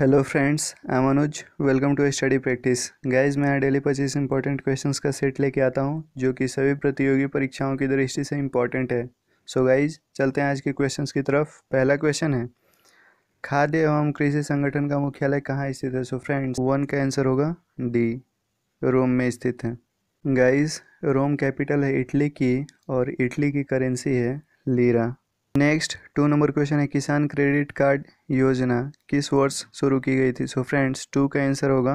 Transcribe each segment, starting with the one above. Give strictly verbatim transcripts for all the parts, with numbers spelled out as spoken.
Hello friends, I am Anuj. Welcome to study practice. Guys, मैं daily पच्चीस important questions का set लेके आता हूँ जो कि सभी प्रतियोगी परीक्षाओं की दृष्टि से इम्पॉर्टेंट है। सो so गाइज, चलते हैं आज के क्वेश्चंस की तरफ। पहला क्वेश्चन है, खाद्य एवं कृषि संगठन का मुख्यालय कहाँ स्थित है? सो फ्रेंड्स, वन का आंसर होगा डी, रोम में स्थित है। गाइज, रोम कैपिटल है इटली की और इटली की करेंसी है lira. Next two number question है, किसान क्रेडिट कार्ड योजना किस वर्ष शुरू की गई थी? सो फ्रेंड्स, टू का आंसर होगा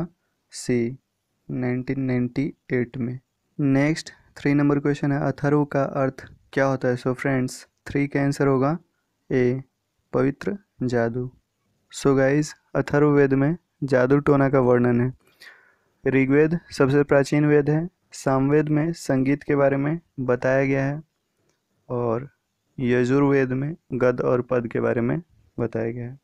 सी, उन्नीस सौ अट्ठानवे में। नेक्स्ट थ्री नंबर क्वेश्चन है, अथर्व का अर्थ क्या होता है? सो फ्रेंड्स, थ्री का आंसर होगा ए, पवित्र जादू। सो गाइज, अथर्व वेद में जादू टोना का वर्णन है। ऋग्वेद सबसे प्राचीन वेद है। सामवेद में संगीत के बारे में बताया गया है और यजुर्वेद में गद और पद के बारे में बताया गया है।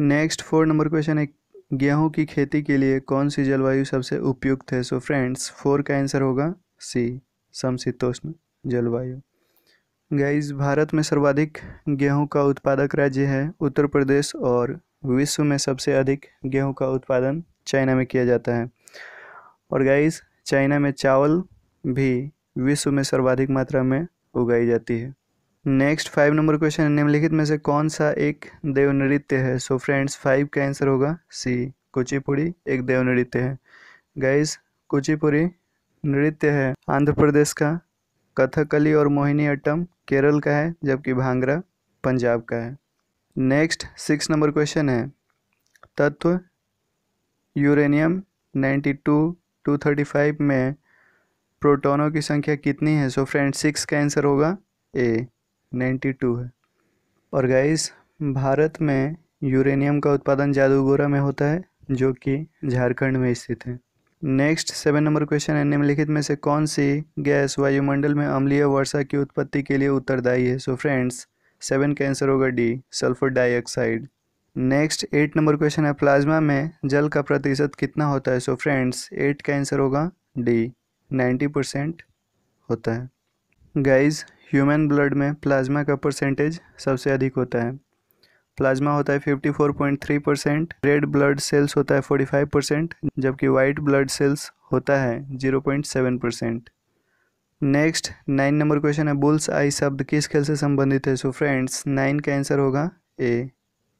नेक्स्ट फोर नंबर क्वेश्चन है, गेहूं की खेती के लिए कौन सी जलवायु सबसे उपयुक्त है? सो फ्रेंड्स, फोर का आंसर होगा सी, समशीतोष्ण जलवायु। गाइस, भारत में सर्वाधिक गेहूं का उत्पादक राज्य है उत्तर प्रदेश और विश्व में सबसे अधिक गेहूं का उत्पादन चाइना में किया जाता है। और गाइस, चाइना में चावल भी विश्व में सर्वाधिक मात्रा में उगाई जाती है। नेक्स्ट फाइव नंबर क्वेश्चन है, निम्नलिखित में से कौन सा एक देव नृत्य है? सो फ्रेंड्स, फाइव का आंसर होगा सी, कुचिपुड़ी एक देव नृत्य है। गाइस, कुचिपुड़ी नृत्य है आंध्र प्रदेश का। कथकली और मोहिनीअट्टम केरल का है, जबकि भांगरा पंजाब का है। नेक्स्ट सिक्स नंबर क्वेश्चन है, तत्व यूरेनियम बानवे दो सौ पैंतीस में प्रोटॉनों की संख्या कितनी है? सो फ्रेंड्स, सिक्स का आंसर होगा ए, बानवे है। और गाइस, भारत में यूरेनियम का उत्पादन जादूगोरा में होता है जो कि झारखंड में स्थित है। नेक्स्ट सेवन नंबर क्वेश्चन है, निम्नलिखित में से कौन सी गैस वायुमंडल में अम्लीय वर्षा की उत्पत्ति के लिए उत्तरदायी है? सो फ्रेंड्स, सेवन का आंसर होगा D, sulphur dioxide. Next eight number question है, प्लाज्मा में जल का प्रतिशत कितना होता है? सो फ्रेंड्स, एट का आंसर होगा डी, नाइन्टी परसेंट होता है। गाइज, ह्यूमन ब्लड में प्लाज्मा का परसेंटेज सबसे अधिक होता है। प्लाज्मा होता है चौवन पॉइंट तीन परसेंट, रेड ब्लड सेल्स होता है पैंतालीस परसेंट, जबकि वाइट ब्लड सेल्स होता है शून्य पॉइंट सात percent. Next nine number question है, बुल्स आई शब्द किस खेल से संबंधित है? सो फ्रेंड्स, नाइन का आंसर होगा ए,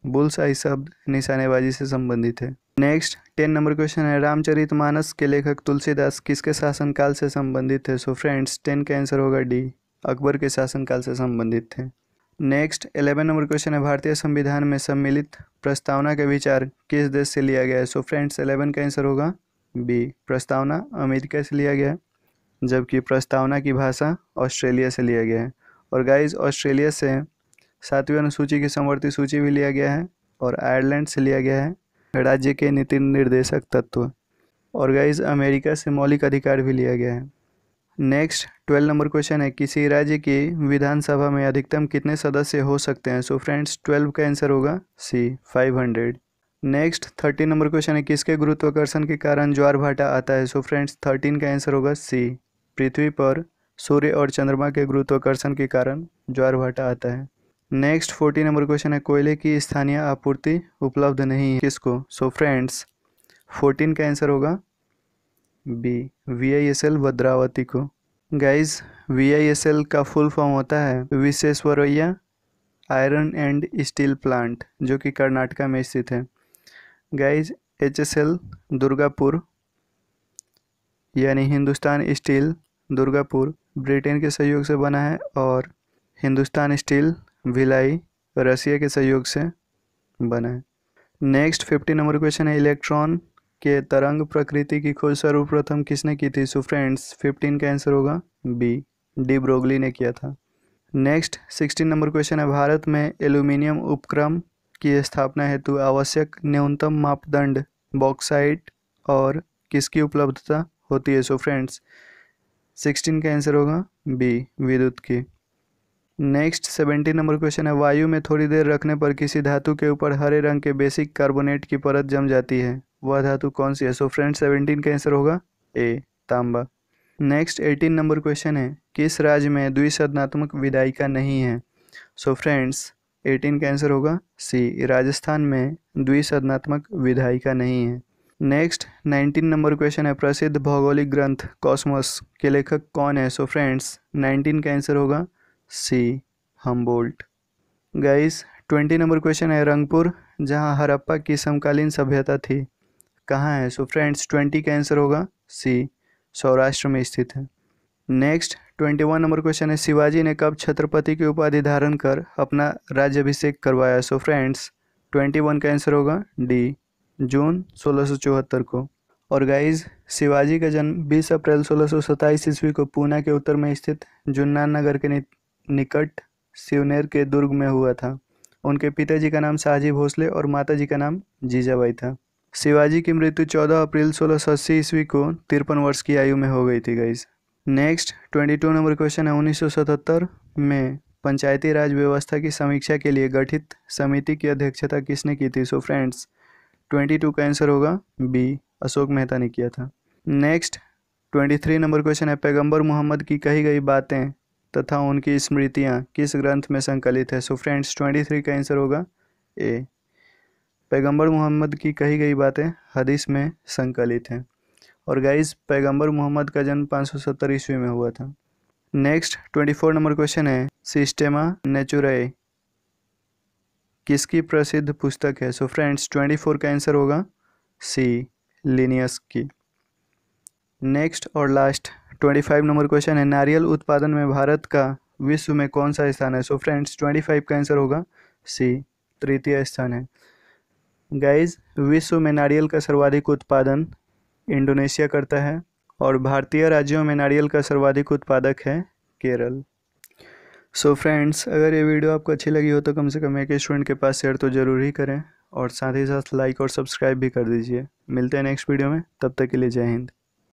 बुल्स आई शब्द निशानेबाजी से संबंधित है। नेक्स्ट टेन नंबर क्वेश्चन है, रामचरितमानस के लेखक तुलसीदास किसके शासनकाल से संबंधित है? सो फ्रेंड्स, टेन का आंसर होगा डी, अकबर के शासनकाल से संबंधित थे। नेक्स्ट इलेवन नंबर क्वेश्चन है, भारतीय संविधान में सम्मिलित प्रस्तावना का विचार किस देश से लिया गया है? सो फ्रेंड्स, इलेवन का आंसर होगा बी, प्रस्तावना अमेरिका से लिया गया है, जबकि प्रस्तावना की भाषा ऑस्ट्रेलिया से लिया गया है। और गाइज, ऑस्ट्रेलिया से सातवीं अनुसूची की समवर्ती सूची भी लिया गया है और आयरलैंड से लिया गया है राज्य के नीति निर्देशक तत्व। और गाइज, अमेरिका से मौलिक अधिकार भी लिया गया है। नेक्स्ट ट्वेल्व नंबर क्वेश्चन है, किसी राज्य की विधानसभा में अधिकतम कितने सदस्य हो सकते हैं? सो फ्रेंड्स, ट्वेल्व का आंसर होगा सी, पाँच सौ। नेक्स्ट थर्टीन नंबर क्वेश्चन है, किसके गुरुत्वाकर्षण के कारण ज्वार भाटा आता है? सो फ्रेंड्स, थर्टीन का आंसर होगा सी, पृथ्वी पर सूर्य और चंद्रमा के गुरुत्वाकर्षण के कारण ज्वार भाटा आता है। नेक्स्ट फोर्टीन नंबर क्वेश्चन है, कोयले की स्थानीय आपूर्ति उपलब्ध नहीं है किसको? सो फ्रेंड्स, फोर्टीन का आंसर होगा B, V I S L Bhadravati को। Guys, V I S L का फुल फॉर्म होता है Visvesvaraya iron and steel plant, जो कि कर्नाटका में स्थित है। Guys, H S L Durgapur यानी हिंदुस्तान स्टील दुर्गापुर ब्रिटेन के सहयोग से बना है और हिंदुस्तान स्टील भिलाई रसिया के सहयोग से बना है। नेक्स्ट फिफ्टी नंबर क्वेश्चन है, इलेक्ट्रॉन के तरंग प्रकृति की खोज सर्वप्रथम किसने की थी? सो फ्रेंड्स, फिफ्टीन का आंसर होगा बी, डी ब्रोगली ने किया था। नेक्स्ट सिक्सटीन नंबर क्वेश्चन है, भारत में एल्यूमिनियम उपक्रम की स्थापना हेतु आवश्यक न्यूनतम मापदंड बॉक्साइट और किसकी उपलब्धता होती है? सो फ्रेंड्स, सिक्सटीन का आंसर होगा बी, विद्युत की। नेक्स्ट सेवेंटीन नंबर क्वेश्चन है, वायु में थोड़ी देर रखने पर किसी धातु के ऊपर हरे रंग के बेसिक कार्बोनेट की परत जम जाती है, वह धातु कौन सी है? सो फ्रेंड, सेवनटीन का आंसर होगा ए, तांबा। नेक्स्ट एटीन नंबर क्वेश्चन है, किस राज्य में द्विसदनात्मक विधायिका नहीं है? सो फ्रेंड्स, अठारह का आंसर होगा सी, राजस्थान में द्विसदनात्मक विधायिका नहीं है। नेक्स्ट उन्नीस नंबर क्वेश्चन है, प्रसिद्ध भौगोलिक ग्रंथ कॉस्मोस के लेखक कौन है? सो फ्रेंड्स उन्नीस का आंसर होगा सी, हमबोल्ट। गाइस बीस नंबर क्वेश्चन है, रंगपुर जहां हरप्पा की समकालीन सभ्यता थी कहाँ है? सो फ्रेंड्स बीस का आंसर होगा सी, सौराष्ट्र में स्थित है। नेक्स्ट इक्कीस नंबर क्वेश्चन है, शिवाजी ने कब छत्रपति की उपाधि धारण कर अपना राज्याभिषेक करवाया? सो फ्रेंड्स इक्कीस का आंसर होगा डी, जून सोलह सौ चौहत्तर को। और गाइज शिवाजी का जन्म बीस अप्रैल सोलह सौ सत्ताईस ईस्वी को पूना के उत्तर में स्थित जुन्नार नगर के निकट शिवनेर के दुर्ग में हुआ था। उनके पिताजी का नाम साजी भोसले और माताजी का नाम जीजाबाई था। शिवाजी की मृत्यु चौदह अप्रैल सोलह सौ अस्सी ईस्वी को तिरपन वर्ष की आयु में हो गई थी गाइज। नेक्स्ट बाईस नंबर क्वेश्चन है, उन्नीस सौ सतहत्तर में पंचायती राज व्यवस्था की समीक्षा के लिए गठित समिति की अध्यक्षता किसने की थी? सो फ्रेंड्स बाईस का आंसर होगा बी, अशोक मेहता ने किया था। नेक्स्ट तेईस नंबर क्वेश्चन है, पैगंबर मोहम्मद की कही गई बातें तथा उनकी स्मृतियाँ किस ग्रंथ में संकलित है? सो फ्रेंड्स तेईस का आंसर होगा ए, पैगंबर मोहम्मद की कही गई बातें हदीस में संकलित हैं। और गाइस पैगंबर मोहम्मद का जन्म पाँच सौ सत्तर ईस्वी में हुआ था। नेक्स्ट चौबीस नंबर क्वेश्चन है, सिस्टेमा नेचुराए किसकी प्रसिद्ध पुस्तक है? सो फ्रेंड्स चौबीस का आंसर होगा सी, लीनियस की। नेक्स्ट और लास्ट पच्चीस नंबर क्वेश्चन है, नारियल उत्पादन में भारत का विश्व में कौन सा स्थान है? सो फ्रेंड्स पच्चीस का आंसर होगा सी, तृतीय स्थान है। गाइज विश्व में नारियल का सर्वाधिक उत्पादन इंडोनेशिया करता है और भारतीय राज्यों में नारियल का सर्वाधिक उत्पादक है केरल। सो फ्रेंड्स अगर ये वीडियो आपको अच्छी लगी हो तो कम से कम एक स्टूडेंट के पास शेयर तो ज़रूर ही करें और साथ ही साथ लाइक और सब्सक्राइब भी कर दीजिए। मिलते हैं नेक्स्ट वीडियो में, तब तक के लिए जय हिंद।